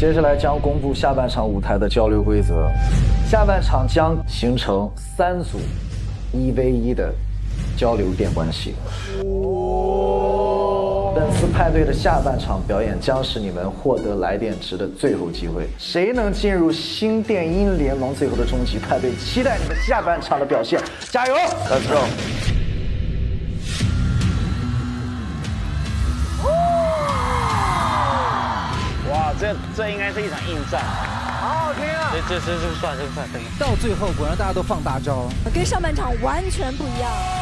接下来将公布下半场舞台的交流规则，下半场将形成3组1v1的交流电关系。本次派对的下半场表演将是你们获得来电值的最后机会，谁能进入星电音联盟最后的终极派对？期待你们下半场的表现，加油 ！Let's go！ 这应该是一场硬战，好好听啊！这算，到最后果然大家都放大招，跟上半场完全不一样。